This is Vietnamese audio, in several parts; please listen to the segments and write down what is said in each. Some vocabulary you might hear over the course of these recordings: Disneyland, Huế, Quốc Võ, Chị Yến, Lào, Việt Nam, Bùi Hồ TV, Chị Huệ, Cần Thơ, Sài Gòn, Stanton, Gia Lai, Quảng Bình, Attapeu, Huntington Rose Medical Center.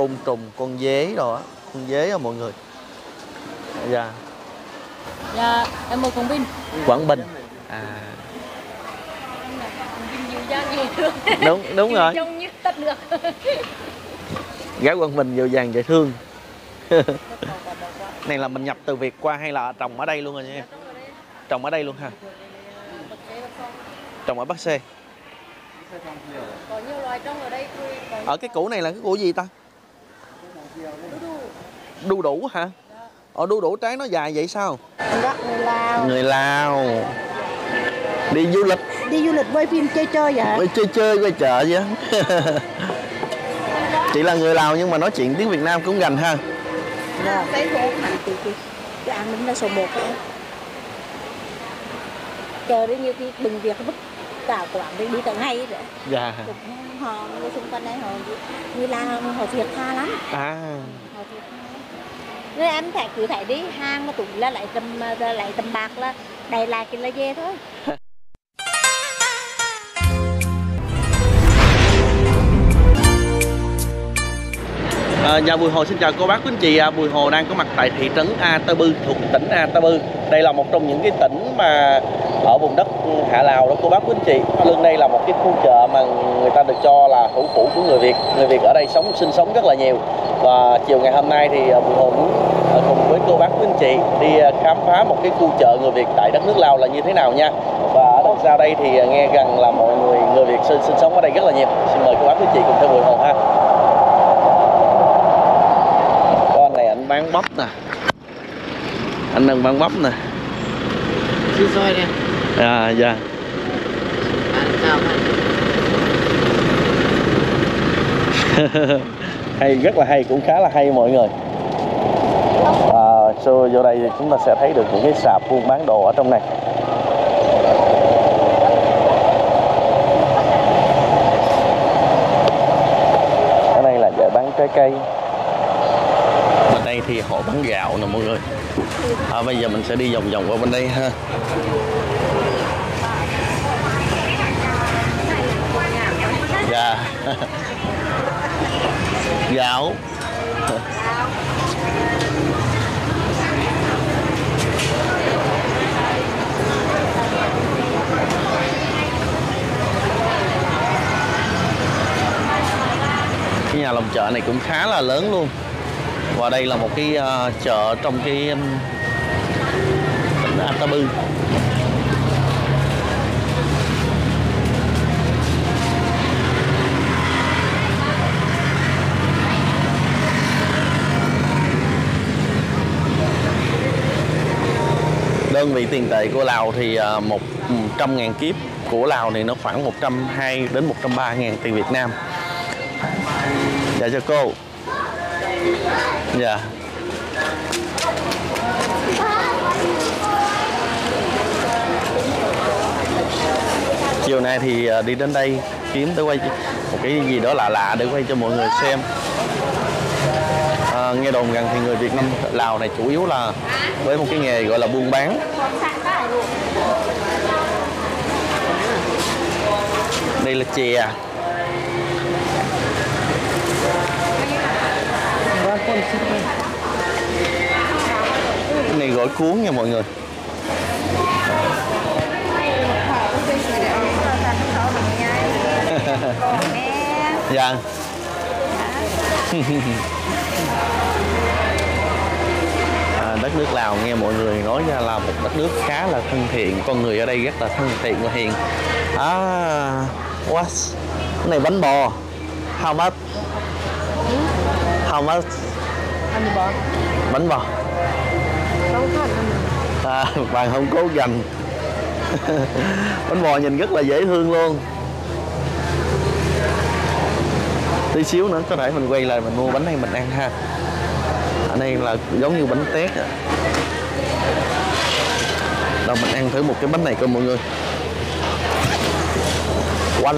côn trùng, con dế rồi á, con dế á mọi người. Dạ. Dạ, em ở Quảng Bình. Quảng Bình. À. Đúng, đúng rồi. Trông như tách nước. Gái Quảng Bình dịu dàng dễ thương. Này là mình nhập từ Việt qua hay là trồng ở đây luôn rồi nha em? Trồng ở đây luôn ha. Trồng ở Bắc Xê. Có nhiều loài trồng ở đây. Ở cái củ này là cái củ gì ta? Đu đủ hả? Ở đu đủ trái nó dài vậy sao? Đó, người Lào. Người Lào. Đi du lịch. Đi du lịch với phim chơi chơi vậy? Với chơi chơi với chợ vậy. Chị là người Lào nhưng mà nói chuyện tiếng Việt Nam cũng gành ha. Cái ăn đúng là số 1 đó. Chờ đến nhiều khi bình Việt bất cả Quảng Bình đi tới ngay rồi. Dạ. Họ người xung quanh đây họ người Lào họ thiệt tha lắm. À. Họ thiệt tha. Nên em phải cứ phải đi hang mà tụi là lại tầm bạc là đầy lại cái là dê thôi. Dạ Bùi Hồ xin chào cô bác quý anh chị. Bùi Hồ đang có mặt tại thị trấn Attapeu thuộc tỉnh Attapeu. Đây là một trong những cái tỉnh mà ở vùng đất Hạ Lào đó cô bác quý anh chị. Lưng đây là một cái khu chợ mà người ta được cho là thủ phủ của người Việt. Người Việt ở đây sống sinh sống rất là nhiều. Và chiều ngày hôm nay thì Bùi Hồ muốn cùng với cô bác quý anh chị đi khám phá một cái khu chợ người Việt tại đất nước Lào là như thế nào nha. Và ở đằng sau đây thì nghe rằng là mọi người Việt sinh sống ở đây rất là nhiều. Xin mời cô bác quý anh chị cùng theo Bùi Hồ ha. Bán bắp nè, anh đang bán bắp nè. Xí xôi nè. À dạ. Hay, rất là hay, cũng khá là hay mọi người. Vô đây chúng ta sẽ thấy được những cái sạp buôn bán đồ ở trong này. Ở đây là chợ bán trái cây. Đây thì họ bán gạo nè mọi người. Bây giờ mình sẽ đi vòng vòng qua bên đây ha. Dạ. Gạo. Cái nhà lòng chợ này cũng khá là lớn luôn. Và đây là một cái chợ trong cái tỉnh Attapeu. Đơn vị tiền tệ của Lào thì 100.000 kiếp của Lào thì nó khoảng 120 đến 130.000 tiền Việt Nam. Dạ cho cô. Dạ. Chiều nay thì đi đến đây kiếm tới quay một cái gì đó lạ lạ để quay cho mọi người xem. Nghe đồn rằng thì người Việt Nam Lào này chủ yếu là với một cái nghề gọi là buôn bán. Đây là chè. Cái này gỏi cuốn nha mọi người. Dạ. Đất nước Lào nghe mọi người nói ra là một đất nước khá là thân thiện. Con người ở đây rất là thân thiện và hiền. À, what? Cái này bánh bò. How much? How much? Bánh bò. À, bạn không cố dành. Bánh bò nhìn rất là dễ thương luôn. Tí xíu nữa có thể mình quay lại mình mua bánh này mình ăn ha. Ở đây là giống như bánh tét. Đâu mình ăn thử một cái bánh này coi mọi người. One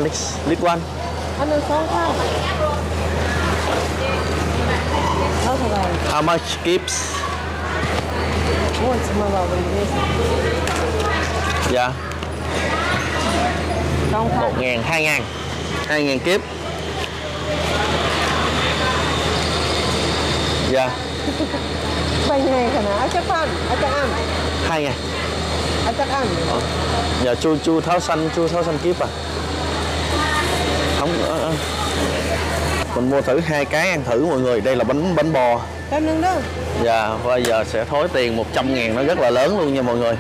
lít one. How much keeps? Dạ. 1.000, 2.000 kiếp. Dạ. Vài ngày hả nào? Ở chắc ăn. 2 ngày. Ở chắc ăn. Dạ chú tháo xanh kiếp à. Không. Mình mua thử 2 cái ăn thử mọi người. Đây là bánh bò. Bánh nướng đó. Dạ, bây giờ sẽ thối tiền 100.000, nó rất là lớn luôn nha mọi người.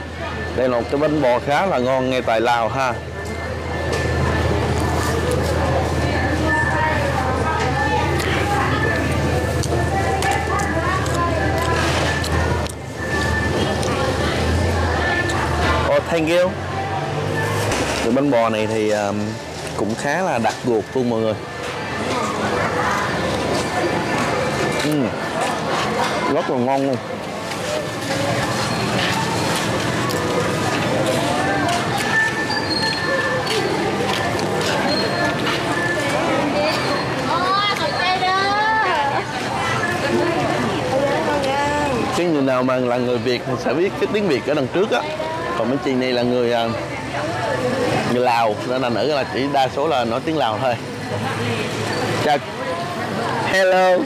Đây là một cái bánh bò khá là ngon ngay tại Lào ha. Thank you. Cái bánh bò này thì cũng khá là đặc ruột luôn mọi người. Rất là ngon luôn. Chứ người nào mà là người Việt thì sẽ biết cái tiếng Việt ở đằng trước á. Còn mấy chị này là người Lào nên là nữ là chỉ đa số là nói tiếng Lào thôi. Chào. Hello.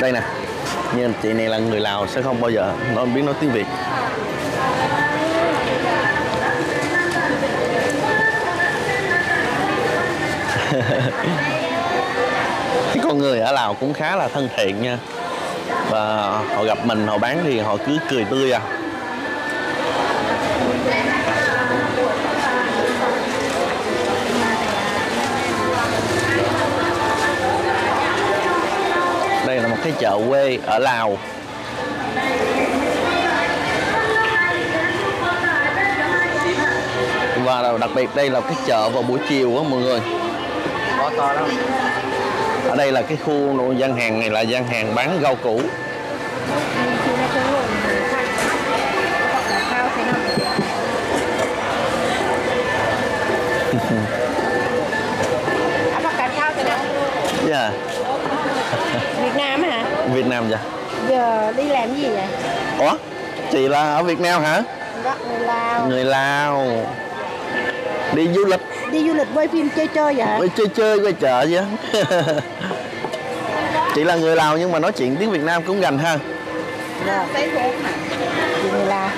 Đây nè, nhưng chị này là người Lào sẽ không bao giờ nó biết nói tiếng Việt. Cái con người ở Lào cũng khá là thân thiện nha, và họ gặp mình họ bán thì họ cứ cười tươi à. Đây là một cái chợ quê ở Lào. Và đặc biệt đây là cái chợ vào buổi chiều á mọi người. Có to lắm. Ở đây là cái khu gian hàng này là gian hàng bán rau củ. Dạ. Việt Nam hả? Việt Nam dạ. Giờ đi làm gì vậy? Ủa? Chị là ở Việt Nam hả? Đó, người Lào. Người Lào. Đi du lịch. Đi du lịch quay phim chơi vậy? Quay chơi quay chợ vậy. Chị là người Lào nhưng mà nói chuyện tiếng Việt Nam cũng gành ha. Dạ. Chị người Lào.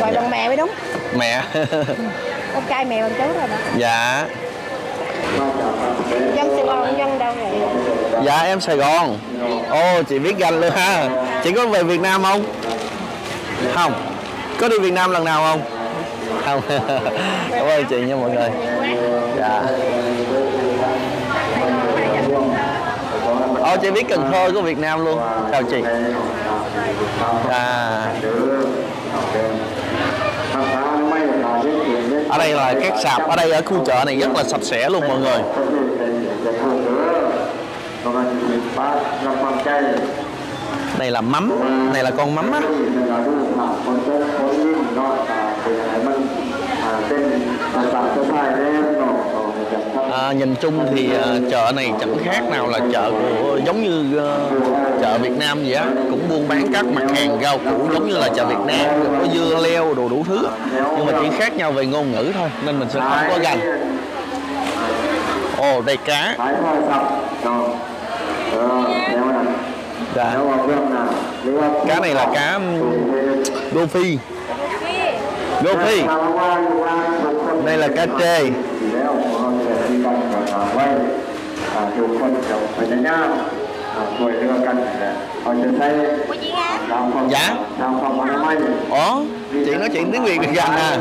Gọi bằng mẹ mới đúng. Mẹ. Con trai mẹ bằng cháu rồi đó. Dạ. Dân Sài Gòn, dân đâu vậy? Dạ em Sài Gòn. Ô chị biết gành luôn ha. Chị có về Việt Nam không? Không. Có đi Việt Nam lần nào không? Không. Cảm ơn chị nha mọi người. Dạ. Ô chị biết Cần Thơ của Việt Nam luôn. Chào chị. À. Ở đây là các sạp, ở đây ở khu chợ này rất là sạch sẽ luôn mọi người. Đây là mắm, này là con mắm á. À, nhìn chung thì chợ này chẳng khác nào là chợ của, giống như chợ Việt Nam vậy á, cũng buôn bán các mặt hàng rau củ giống như là chợ Việt Nam, có dưa leo đồ đủ thứ, nhưng mà chỉ khác nhau về ngôn ngữ thôi nên mình sẽ không có gành. Ồ đây cá. Dạ. Cá này là cá đô phi. Đô phi. Đây là cá trê. Dạ. Ồ, chị nói chuyện tiếng Việt được gần à.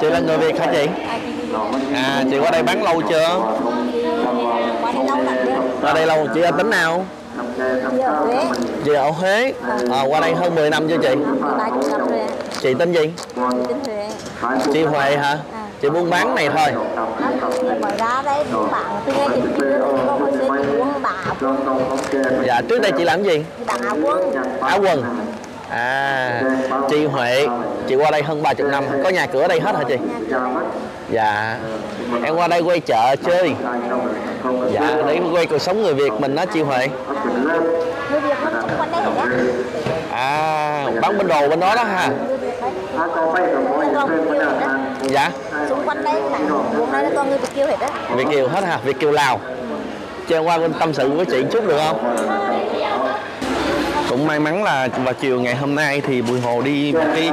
Chị là người Việt hả chị? À, chị qua đây bán lâu chưa? Qua đây lâu, chị ở tỉnh nào? Chị ở Huế. À, qua đây hơn 10 năm chưa chị? 30 năm rồi. Chị tên gì? Chị Huệ hả? Chị buôn bán này thôi. Dạ, trước đây chị làm gì? Áo quần. À, chị Huệ, chị qua đây hơn 30 năm, có nhà cửa ở đây hết hả chị? Dạ, em qua đây quay chợ chơi. Dạ, để quay cuộc sống người Việt mình đó chị Huệ. À, bán bánh đồ bên đó đó ha. Dạ. Xung quanh đây Buôn nói là con người Việt kiều hết á. Việt kiều hết hả? Việt kiều Lào. Chơi qua bên tâm sự với chị chút được không? Cũng may mắn là vào chiều ngày hôm nay thì Bùi Hồ đi một cái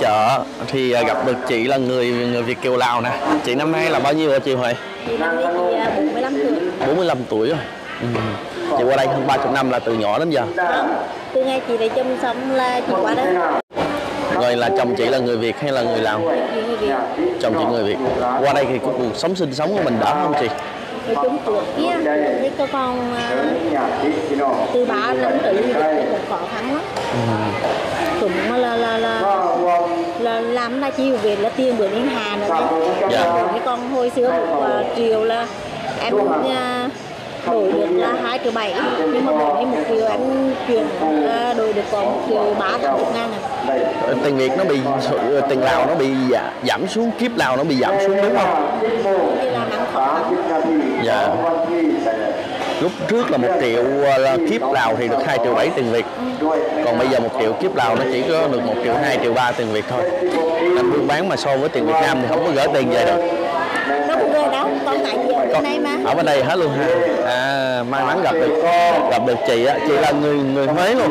chợ thì gặp được chị là người Việt kiều Lào nè. Chị năm nay là bao nhiêu rồi chị Huệ? Chị năm nay thì 45 tuổi. 45 tuổi rồi. Ừ. Chị qua đây hơn 30 năm là từ nhỏ đến giờ. Không, từ ngày chị lấy chồng xong là chị qua đó. Rồi là chồng chị là người Việt hay là người Lào? Người Việt. Chồng chị người Việt. Qua đây thì cuộc sống sinh sống của mình đỡ không chị? Nói chung tuổi kia với cơ con từ 3 năm trở lên cũng khó khăn lắm. Cũng là làm là chiều về là tiền bữa đến Hà nữa đấy. Dạ. Cái con hồi xưa triệu là em đổi được là 2,7 triệu, nhưng mà mỗi một triệu em chuyển đổi được còn 1,3 triệu. Tiền Việt nó bị, tiền Lào nó bị giảm xuống, kiếp Lào nó bị giảm xuống đúng không? Thì là nắng khó. Dạ. Lúc trước là 1 triệu là kiếp Lào thì được 2,7 triệu tiền Việt. Ừ. Còn bây giờ 1 triệu kiếp Lào nó chỉ có được 1,2 triệu, 1,3 triệu tiền Việt thôi. Nên buôn bán mà so với tiền Việt Nam thì không có gửi tiền về được. Nó cũng gửi đâu, con tại vì ở bên đây mà. Ở bên đây hết luôn ha. À, may mắn gặp được chị á, chị là người Huế luôn.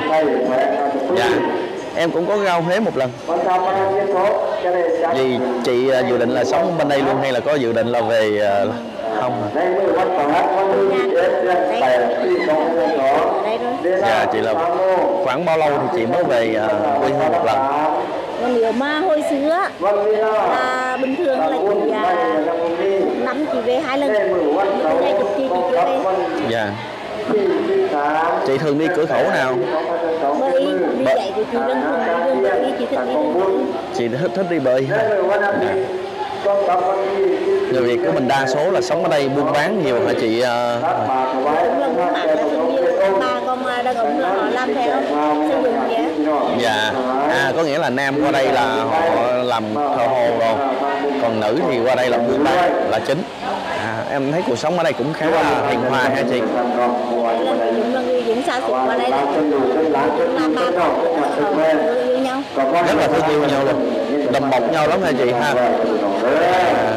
Dạ. Em cũng có ra Huế một lần. Vì chị dự định là sống bên đây luôn hay là có dự định là về không? Dạ, chị là khoảng bao lâu thì chị mới về quê hương một lần? Nếu mà hồi xưa là bình thường là chị năm chị về 2 lần, hôm nay chụp chị chưa về. Dạ. Chị thường đi cửa khẩu nào? Bơi. Đi của chị Vân Hùng, đi chị thích đi Vân. Chị thích đi bơi. Người Việt của mình đa số là sống ở đây buôn bán nhiều hả chị? Ba con đàn ông là họ làm theo xây dựng vậy. Dạ. À, có nghĩa là nam qua đây là họ làm thợ hồ rồi, còn nữ thì qua đây là buôn bán là chính. À, em thấy cuộc sống ở đây cũng khá là hiền hòa ha chị. Rất là thương yêu nhau luôn, đùm bọc nhau lắm ha chị ha. À,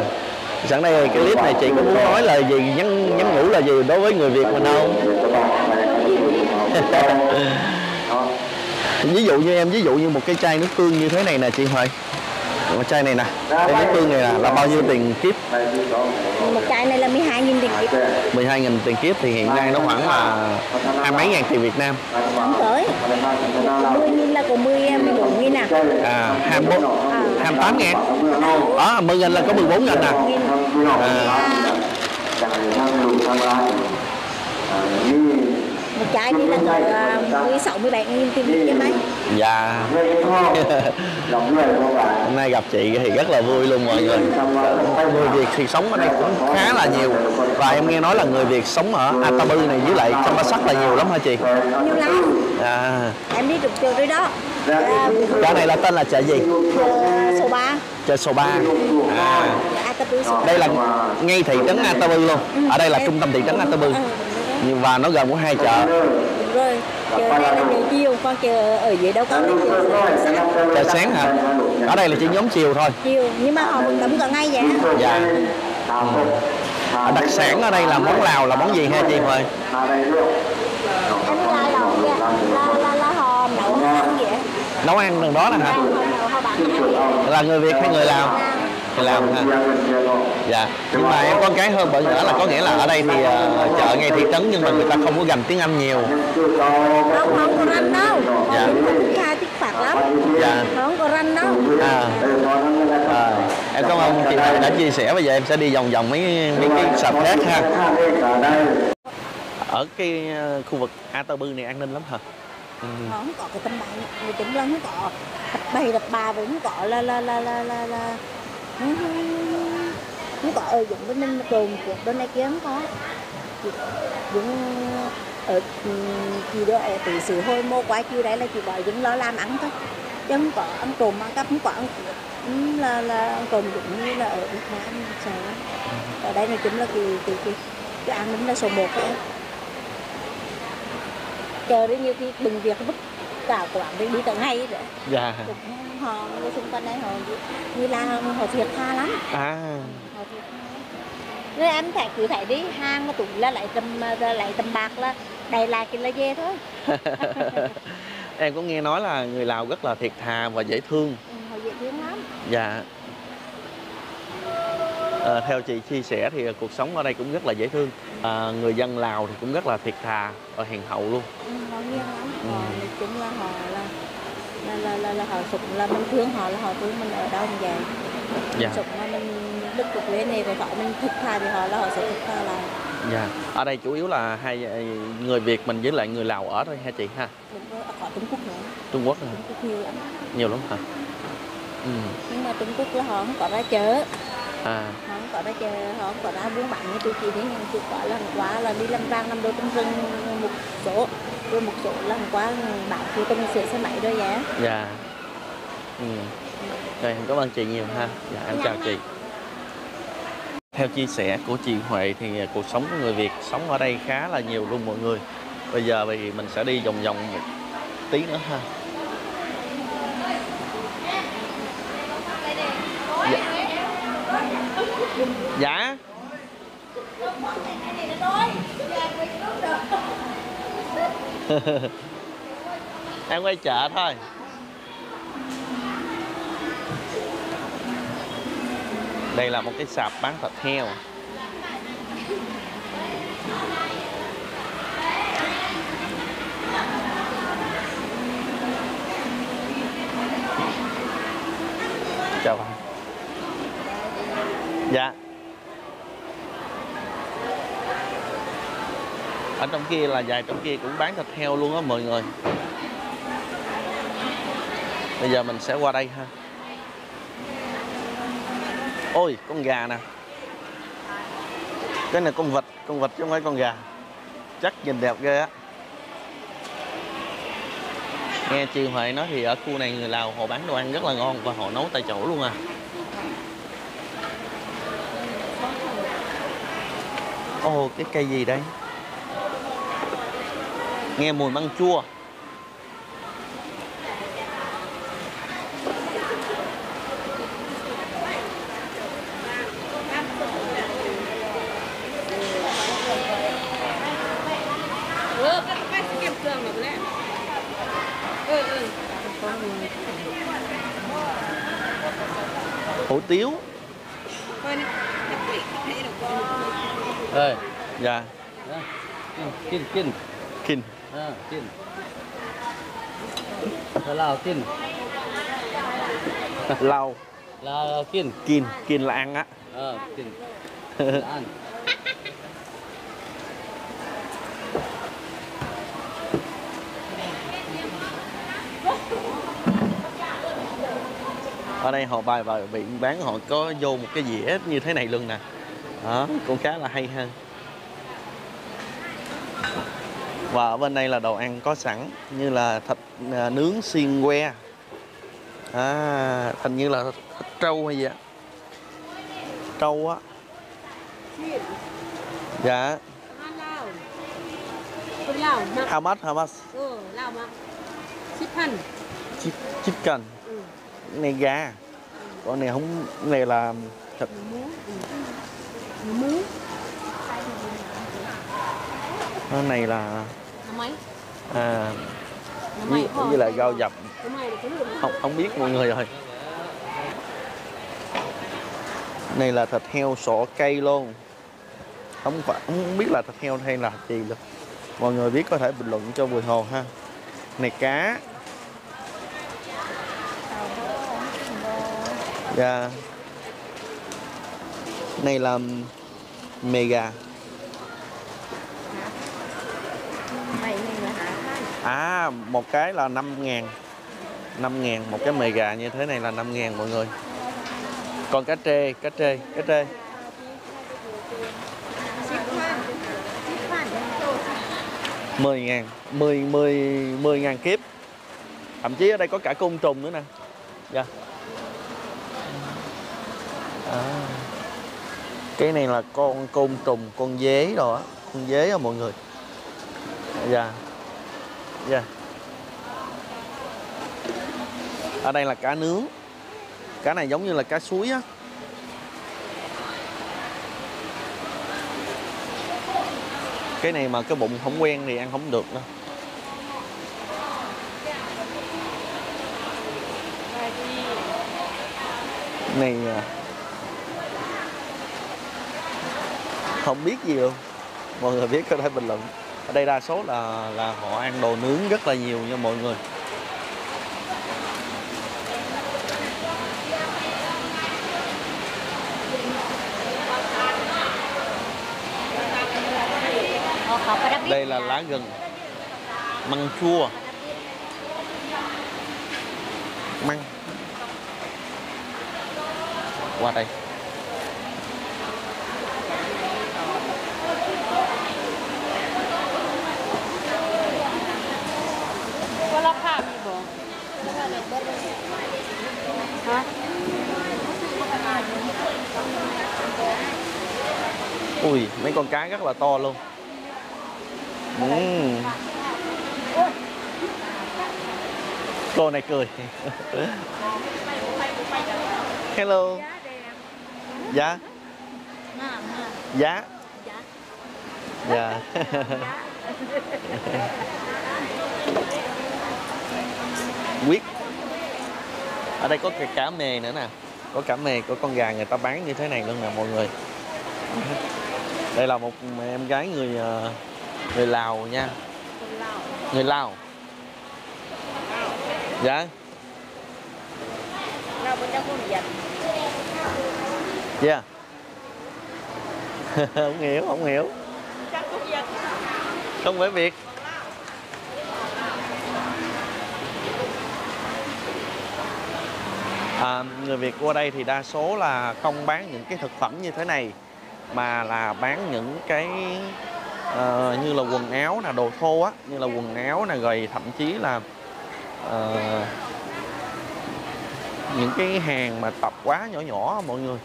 sẵn đây cái clip này chị cũng nói lời gì, nhắn nhủ là gì đối với người Việt mình không? ví dụ như một cái chai nước tương như thế này nè chị Huệ, một chai này nè, cái nước tương này là bao nhiêu tiền kiếp? Một chai này là 12.000 tiền kiếp. 12.000 tiền kiếp thì hiện nay nó khoảng là 20 mấy ngàn tiền Việt Nam. Không tới. 10.000 là có 14.000 à. À, 28.000. Đó, 10.000 là có 14.000 à. Một trái thì là cỡ 67.000 tiền Việt Nam. Dạ. Hôm nay gặp chị thì rất là vui luôn mọi người. Người Việt thì sống ở đây cũng khá là nhiều. Và em nghe nói là người Việt sống ở Attapeu này với lại trong Ba Sắc là nhiều lắm hả chị? Nhiều lắm. À. Em đi trục chiều tới đó. Chợ này là tên là chợ gì? Chợ số 3. Chợ số 3. À. Đây là ngay thị trấn Attapeu luôn. Ở đây là trung tâm thị trấn Attapeu. Và nó gần có 2 chợ. Đúng rồi, chợ này là chợ chiều, con chợ ở dưới đâu có chợ sáng. Chợ sáng hả? Ở đây là chỉ nhóm chiều thôi. Chiều, nhưng mà họ cũng gần ngay vậy. Dạ. Đặc sản ở đây là món Lào là món gì ha chị Huệ? Là họ nấu ăn vậy. Nấu ăn đằng đó là hả? Là người Việt hay người Lào? Làm ha. Dạ. Nhưng mà em có cái hơn bởi nữa là có nghĩa là ở đây thì chợ ngay thị trấn nhưng mà người ta không có gành tiếng Anh nhiều. Không có ranh đâu. Dạ. Khai tiếng Phật lắm. Dạ. Không có ranh đâu. À. À. Em cảm ơn chị Huệ đã chia sẻ. Bây giờ em sẽ đi vòng vòng mấy cái sạp khác ha. Ở cái khu vực Attapeu này an ninh lắm hả? Ừ. Không có cái tấm bày, người chứng lắm không có. Bày đập bà vẫn có là không có ở dụng bên mình đồn cuộc bên này kia không có dũng ở chị đó ở từ sự hôi mô quá chưa đấy là chị gọi dũng lo làm ăn thôi chứ không có ăn trộm ăn cắp, không có ăn là ăn trộm dũng như là ở Việt Nam sợ lắm. Ở đây này chúng là cái ăn đúng là số 1 đấy. Chờ đến nhiều khi bình Việt bất cả Quảng Bình đi tận hay rồi. Dạ. Họ người xung quanh đây họ như là họ thiệt tha lắm. À. Họ thiệt tha. Nên em thấy cứ thấy đi hàng mà tụi là lại tầm bạc là đầy là cái là dê thôi. Em cũng nghe nói là người Lào rất là thiệt thà và dễ thương. Ừ, họ dễ thương lắm. Dạ. À, theo chị chia sẻ thì cuộc sống ở đây cũng rất là dễ thương. À, người dân Lào thì cũng rất là thiệt thà và hiền hậu luôn. Ừ, họ nghe lắm. Họ cũng là họ là họ sụp là mình thương họ là họ thương mình ở đâu mình vậy. Dạ. Sụp là mình đức của Huế này rồi họ mình thực tha thì họ là họ sẽ thực tha là. Dạ. Ở đây chủ yếu là hai người Việt mình với lại người Lào ở thôi ha chị ha. Đúng, ở Trung Quốc nữa. Trung Quốc hả? Trung Quốc nhiều lắm. Nhiều lắm hả? Ừ. Nhưng mà Trung Quốc là họ không có ra chợ. À. Họ không có ra chợ, họ không có ra buôn bán như tụi chị đấy, nhưng tụi có lần quá là đi làm vàng làm đồ trong rừng một số. Rồi một chỗ lần quá bạn kia tôi sửa xe máy đó vậy. Dạ. Ừ. Rồi em cảm ơn chị nhiều ha. Dạ em chào chị. Theo chia sẻ của chị Huệ thì cuộc sống của người Việt sống ở đây khá là nhiều luôn mọi người. Bây giờ thì mình sẽ đi vòng vòng một tí nữa ha. Dạ. Dạ. Em quay chợ thôi. Đây là một cái sạp bán thịt heo. Chào bạn. Dạ. Ở trong kia là dài, trong kia cũng bán thịt heo luôn á mọi người. Bây giờ mình sẽ qua đây ha. Ôi con gà nè. Cái này con vịt chứ không phải con gà. Chắc nhìn đẹp ghê á. Nghe chị Huệ nói thì ở khu này người Lào họ bán đồ ăn rất là ngon và họ nấu tại chỗ luôn à. Ồ cái cây gì đây? Nghe mùi măng chua. Hủ tiếu. Ê, dạ. Kinh kinh. Kinh. À, tin. Lào tin. Lào. Lào kin. Kin, kin là ăn á. Ờ, kin. Ăn. Ở đây họ bài và bị bán họ có vô một cái dĩa như thế này luôn nè. Đó, cũng khá là hay ha. Và ở bên đây là đồ ăn có sẵn như là thịt nướng xiên que, hình như là thịt trâu hay gì ạ, trâu á. Dạ. How much? Chicken. Chicken. Cái này gà, con này không, cái này là thịt. Cái này là với lại rau dập, không biết mọi người rồi. Này là thịt heo sọ cây luôn, không biết là thịt heo hay là gì luôn. Mọi người biết có thể bình luận cho Bùi Hồ ha. Này cá. Dạ. Này là mề gà. À, một cái là 5.000, một cái mề gà như thế này là 5.000 mọi người. Còn cá trê. Mười ngàn kiếp. Thậm chí ở đây có cả côn trùng nữa nè. Dạ. À, cái này là con côn trùng, con dế rồi á, con dế á mọi người. Dạ. Dạ. Ở đây là cá nướng. Cá này giống như là cá suối á. Cái này mà cái bụng không quen thì ăn không được đâu. Này không biết gì luôn. Mọi người biết có thể bình luận. Ở đây đa số là họ ăn đồ nướng rất là nhiều nha mọi người. Đây là lá gừng, măng chua, măng. Qua đây. Ui, mấy con cá rất là to luôn. Cô này cười. Hello. Giá. Giá. Dạ. Quyết. Ở đây có cái cá mè nữa nè. Có cá mè của con gà người ta bán như thế này luôn nè mọi người. Đây là một em gái người Lào nha. Người Lào. Dạ. Dạ. Không hiểu. Không phải Việt. À, người Việt qua đây thì đa số là không bán những cái thực phẩm như thế này mà là bán những cái như là quần áo là đồ thô á, như là quần áo nè, rồi thậm chí là những cái hàng mà tập quá nhỏ nhỏ mọi người.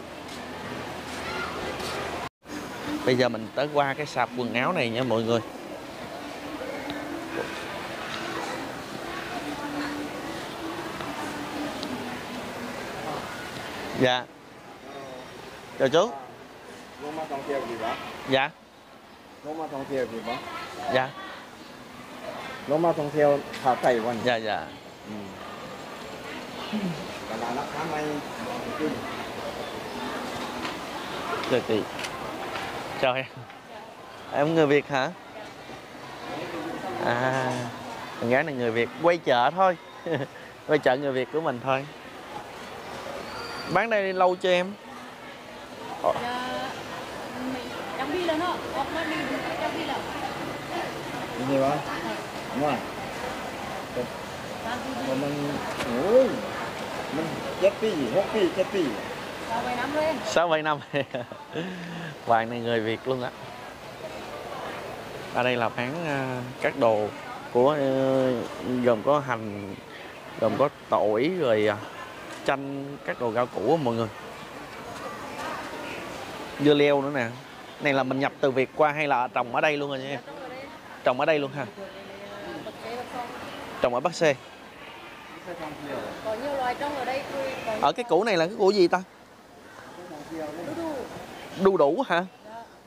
Bây giờ mình tới qua cái sạp quần áo này nha mọi người. Dạ. Chào chú. Dạ. Dạ. Dạ dạ. Chào chị. Chào em. Em người Việt hả? À, con gái này người Việt, quay chợ thôi. Quay chợ người Việt của mình thôi. Bán đây lâu cho em. Mình chết tí gì, hốt tí, chết tí. 6-7 năm. Vài này người Việt luôn á. Ở đây là bán các đồ của gồm có hành, gồm có tỏi, rồi chanh, các đồ rau củ mọi người. Dưa leo nữa nè. Này là mình nhập từ Việt qua hay là trồng ở đây luôn rồi nha em? Trồng ở đây luôn hả? Trồng ở Bắc Xê. Có nhiều loài trong ở đây. Ở cái củ này là cái củ gì ta? Đu đủ hả?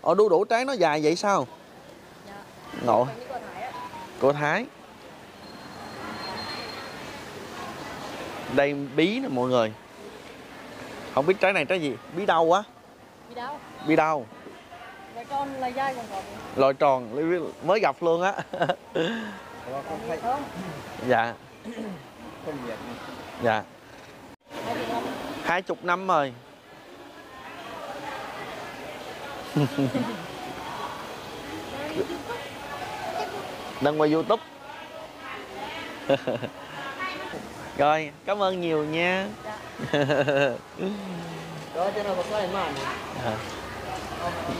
Ở đu đủ trái nó dài vậy sao? Ngộ. Của Thái. Đây bí nè mọi người. Không biết trái này trái gì. Bí đau quá. Bí đau. Loại tròn là dai còn gọt. Loại tròn mới gặp luôn á. Dạ. Dạ. 20 năm rồi. Đang quay YouTube. Rồi, cảm ơn nhiều nha.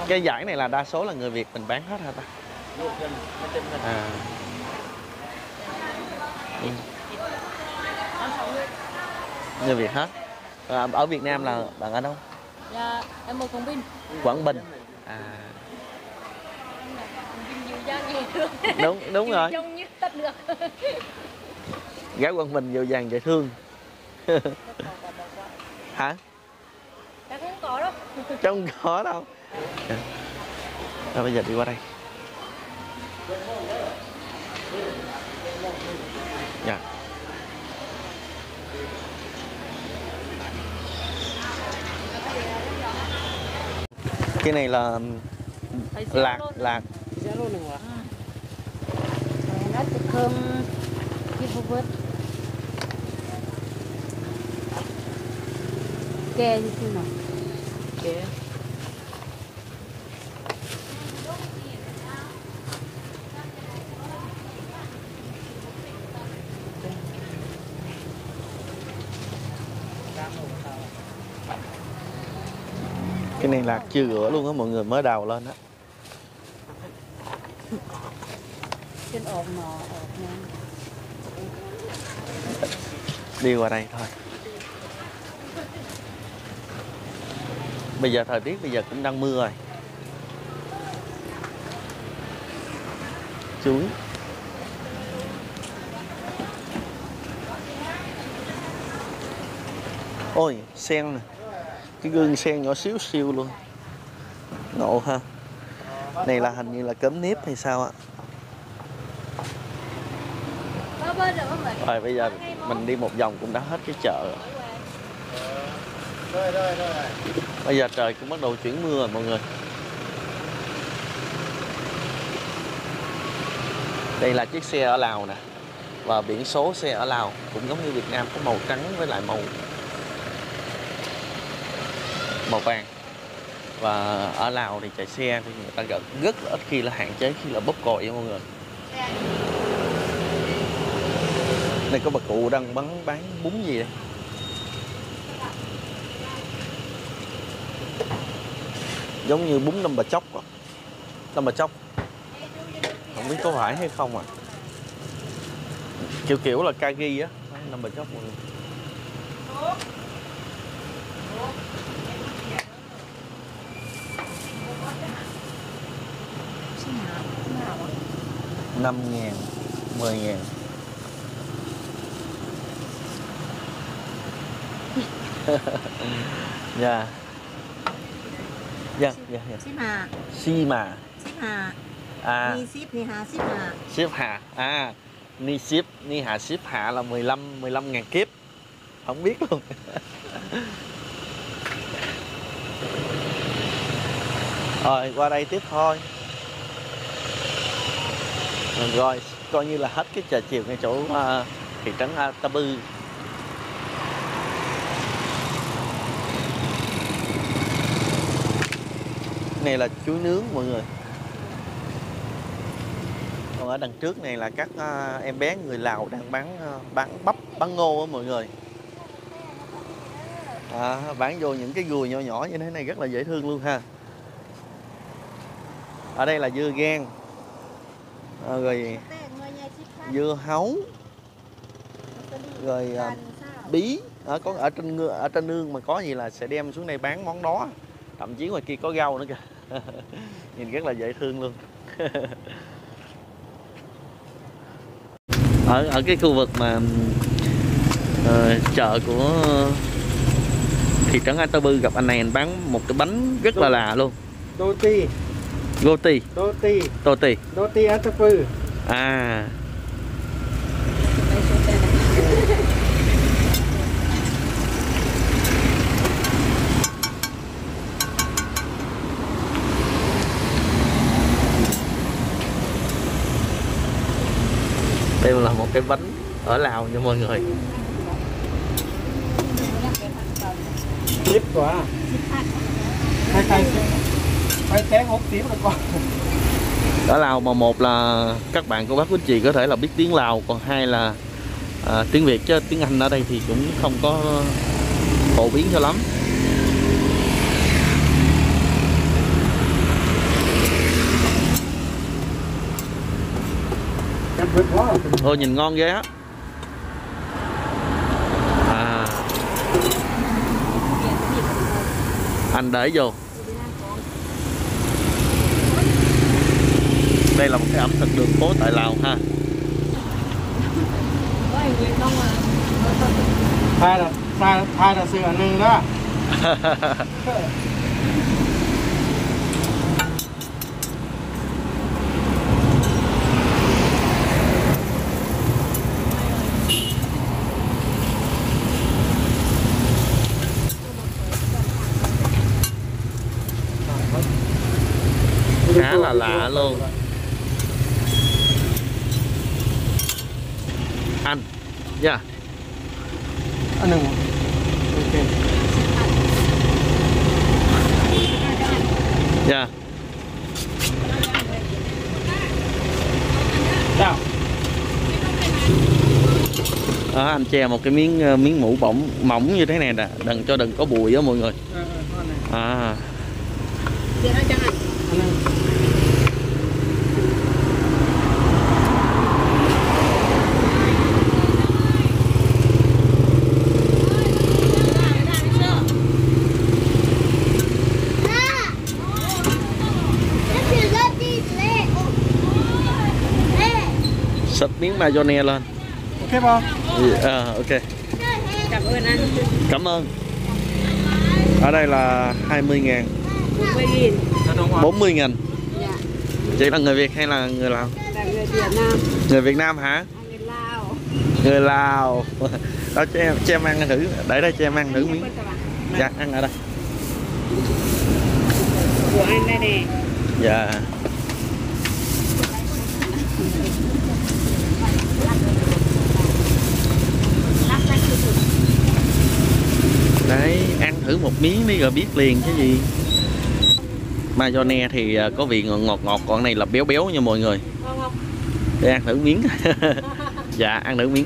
Cái giải này là đa số là người Việt mình bán hết hả ta? À. Người Việt hết. À, ở Việt Nam là bạn ở đâu? Dạ, em ở Quảng Bình. Quảng Bình. À. Đúng rồi. Gái Quảng Bình dịu dàng dễ thương. Hả? Chắc không có đâu. Chắc không có đâu. Rồi bây giờ đi qua đây. Dạ. Cái này là lạc. Kê như thế nào? Kê. Cái này lạc chưa rửa luôn á, mọi người mới đào lên á. Đi qua đây thôi. Bây giờ thời tiết bây giờ cũng đang mưa rồi. Chuối. Ôi, sen nè. Cái gương sen nhỏ xíu xiu luôn. Ngộ ha. Này là hình như là cấm nếp hay sao ạ? Rồi bây giờ mình đi một vòng cũng đã hết cái chợ rồi. Bây giờ trời cũng bắt đầu chuyển mưa rồi mọi người. Đây là chiếc xe ở Lào nè. Và biển số xe ở Lào cũng giống như Việt Nam, có màu trắng với lại màu vàng. Và ở Lào thì chạy xe thì người ta rất là ít khi là hạn chế, khi là bóp còi nha mọi người. Này có bà cụ đang bán bún gì đây. Giống như bún đâm bà chóc à. Đâm bà chóc. Không biết có phải hay không à. Kiểu là ca ghi á. Đâm bà chóc mọi người. $5.000, $10.000. Dạ. Dạ, dạ, dạ. Ship hà. Ship mà. Ship hà. À. Ni ship, ni hà, ship hà. Ship hà. À, ni ship, ni hà ship hạ là 15.000 kiếp. Không biết luôn. Rồi, qua đây tiếp thôi. Rồi, coi như là hết cái chợ chiều ngay chỗ thị trấn Attapeu. Này là chuối nướng mọi người. Còn ở đằng trước này là các em bé người Lào đang bán bắp, bán ngô á mọi người. À, bán vô những cái gùi nhỏ nhỏ như thế này rất là dễ thương luôn ha. Ở đây là dưa gang, rồi dưa hấu, rồi bí. Có ở trên nương mà có gì là sẽ đem xuống đây bán món đó. Thậm chí ngoài kia có rau nữa kìa. Nhìn rất là dễ thương luôn. Ở cái khu vực mà chợ của thị trấn Attapeu gặp anh này, anh bán một cái bánh rất là lạ luôn. Roti Attapeu. À. Đây là một cái bánh ở Lào nha mọi người. Tiếp quá. Ở Lào mà một là các bạn cô bác quý chị có thể là biết tiếng Lào, còn hai là tiếng Việt, chứ tiếng Anh ở đây thì cũng không có phổ biến cho lắm. Thôi nhìn ngon ghê á. À. Anh để vô. Đây là một cái ẩm thực đường phố tại Lào ha. Thay là sự ảnh hưởng đó. Khá là lạ luôn. Anh nha. Yeah. Anh đừng. Ok. Dạ. Sao? Đó, anh che một cái miếng mũ bỏng mỏng như thế này nè, đừng có bụi đó mọi người. À. Sập miếng mayonnaise lên. Ok không? Ok. Cảm ơn anh. Cảm ơn. Ở đây là 20.000. 40.000. Dạ. Chị là người Việt hay là người Lào? Là người Việt Nam. Người Việt Nam hả? Người Lào. Người Lào. Đó cho em ăn thử. Để đây cho em ăn thử miếng. Dạ, ăn ở đây. Của anh đây nè. Dạ. Đấy, ăn thử một miếng đi rồi biết liền chứ gì. Mayonnaise thì có vị ngọt, còn này là béo nha mọi người. Để ăn thử miếng. Dạ, ăn thử miếng.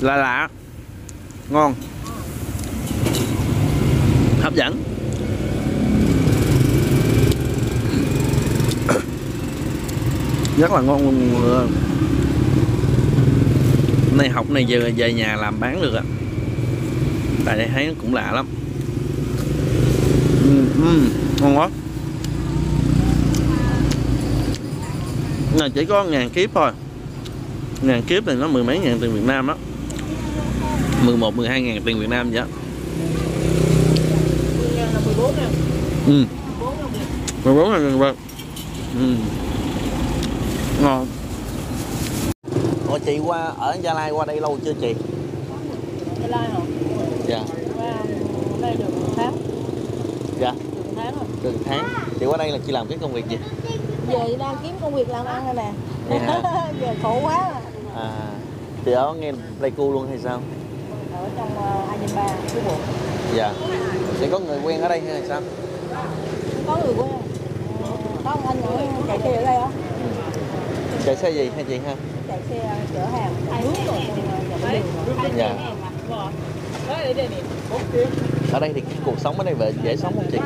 Là lạ. Ngon. Hấp dẫn. Rất là ngon luôn mọi người. Này học này giờ về nhà làm bán được ạ. Tại đây thấy nó cũng lạ lắm. Ngon quá. Này chỉ có 1000 kiếp thôi. 1000 kiếp thì nó 10 mấy ngàn tiền Việt Nam đó. 11, 12.000 tiền Việt Nam vậy đó. 14.000. 14.000. Ngon. Ủa chị qua ở Gia Lai qua đây lâu chưa chị? Gia Lai hả? Dạ. Qua đây được 1 tháng. Dạ. Được 1 tháng rồi. Được 1 tháng. Chị qua đây là chị làm cái công việc gì? Giờ chị đang kiếm công việc làm ăn đây nè. Dạ. Giờ khổ quá à. À. Chị ở ngay Pleiku luôn hay sao? Ở trong A23 Phú Quốc. Dạ. Chị có người quen ở đây hay sao? Có người quen. Có một anh nữa chạy xe ở đây không? Chạy xe gì hay chị ha? Chạy xe chở hàng. Dạ. Ở đây thì cái cuộc sống ở đây về dễ sống không chị?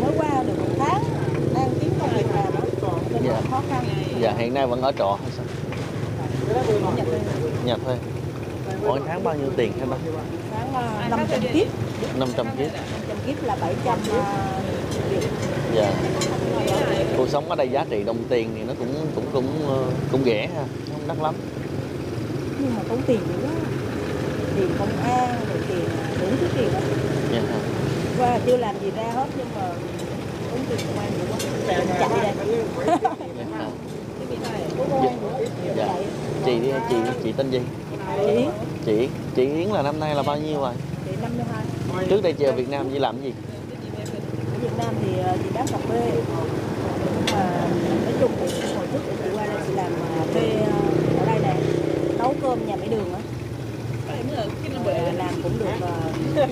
Mới qua được 1 tháng đang kiếm công việc làm nên dạ. Khó khăn. Dạ, hiện nay vẫn ở trọ hay sao? Nhà thuê. Mỗi tháng bao nhiêu tiền hay không? Tháng 500 kiếp. 500 kiếp. 500 kiếp là 700 Việt. Dạ. Cuộc sống ở đây giá trị đồng tiền thì nó cũng rẻ ha, không đắt lắm. Nhưng mà tốn tiền nữa, tiền công an, tiền đủ thứ tiền đó. Dạ. Qua chưa làm gì ra hết nhưng mà tốn tiền công an nhiều quá. Chạy đây. Dạ. Chị tên gì? Chị Yến. Chị Yến là năm nay là bao nhiêu rồi? Chị 52. Trước đây chị ở Việt Nam chị làm cái gì? Ở Việt Nam thì chị bán cà phê. Nói chung thì hồi trước chị qua đây chị làm thuê ở đây này, nấu cơm nhà máy đường á, làm cũng được khoảng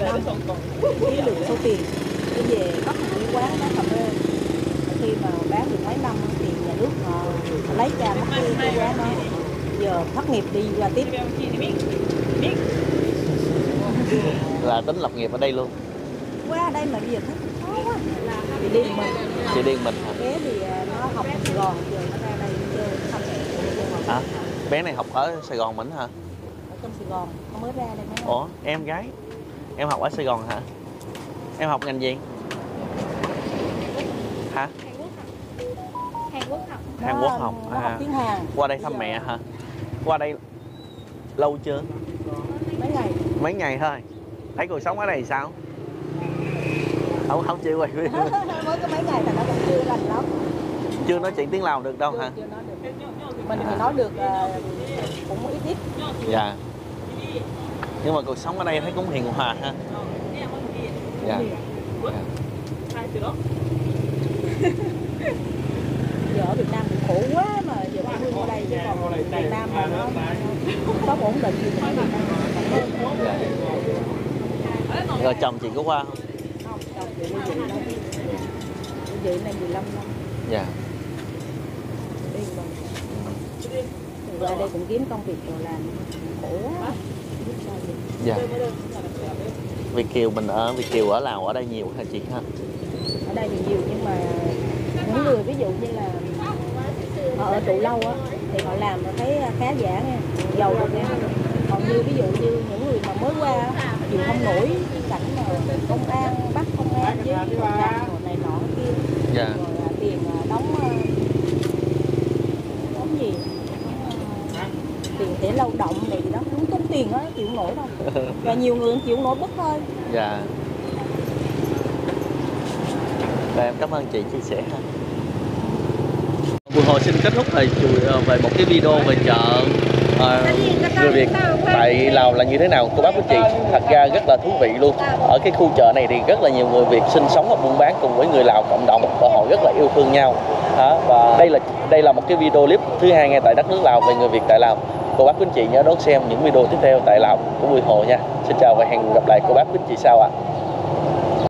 5 ký lượng số tiền. Cái về bắt một cái quán bán cà phê, khi mà bán được mấy năm thì nhà nước lấy cha mất cái quán đó, giờ thất nghiệp đi qua tiếp. Là tính lập nghiệp ở đây luôn. Qua đây mà bây giờ khó quá. Chị đi mình. Chị đi mình hả? Bé thì nó học ở Sài Gòn, giờ nó ra đây chơi thăm. À, bé này học ở Sài Gòn mình hả? Ở trong Sài Gòn, nó mới ra đây mấy. Ủa, em gái, em học ở Sài Gòn hả? Em học ngành gì? Hả? Hàn Quốc học. Hàn Quốc học. Nó học tiếng Hàn. Qua đây thăm mẹ hả? Qua đây Lâu chưa? Mấy ngày. Mấy ngày thôi. Thấy cuộc sống ở đây sao? Không chịu rồi. Mới có mấy ngày là nó cũng chưa lành lắm. Chưa nói chuyện tiếng Lào được đâu hả? Chưa nói được. Mình thì nói được cũng ít ít. Dạ. Nhưng mà cuộc sống ở đây thấy cũng hiền hòa ha. Dạ. Giờ ở Việt Nam cũng khổ quá mà giờ quê hương ở đây chứ còn Việt Nam mà nó không có ổn định gì thì Việt Nam còn hơn. Rồi chồng chị có qua không? Không, chồng chị đi Việt Nam. Chị này 15 năm. Dạ. Đi rồi. Từ ra đây cũng kiếm công việc rồi làm khổ quá. Dạ. Việt kiều mình ở Việt kiều ở Lào ở đây nhiều hả chị ha? Ở đây thì nhiều nhưng mà những người ví dụ như là họ ở trụ lâu á thì họ làm thấy khá giả nha, giàu được nha. Còn như ví dụ như những người mà mới qua chịu không nổi cảnh mà công an bắt công an với công an rồi này nọ kia. Dạ. Rồi tiền đóng gì tiền để lao động này gì đó muốn tốn tiền á chịu nổi đâu. Và nhiều người chịu nổi bứt thôi. Dạ. Và em cảm ơn chị chia sẻ. Bùi Hồ xin kết thúc về một cái video về chợ người Việt tại Lào là như thế nào. Cô bác với chị thật ra rất là thú vị luôn. Ở cái khu chợ này thì rất là nhiều người Việt sinh sống và buôn bán cùng với người Lào cộng đồng và họ rất là yêu thương nhau. Và đây là một cái video clip thứ hai ngay tại đất nước Lào về người Việt tại Lào. Cô bác với chị nhớ đón xem những video tiếp theo tại Lào của Bùi Hồ nha. Xin chào và hẹn gặp lại cô bác với chị sau ạ.